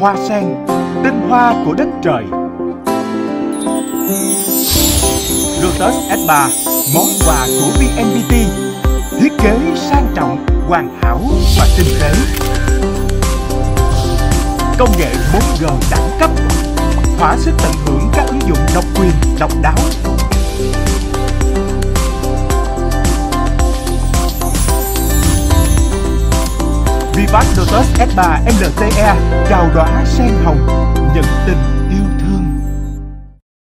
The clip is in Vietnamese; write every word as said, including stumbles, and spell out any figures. Hoa sen, tinh hoa của đất trời. Lotus ét ba, món quà của vê en pê tê, thiết kế sang trọng, hoàn hảo và tinh tế. Công nghệ bốn G đẳng cấp, thỏa sức tận hưởng các ứng dụng độc quyền, độc đáo. Vivas Lotus ét ba lờ tê e, chào đóa sen hồng, nhận tình.